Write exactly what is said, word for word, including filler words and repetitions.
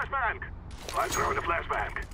flashbang! I'm throwing a flashbang.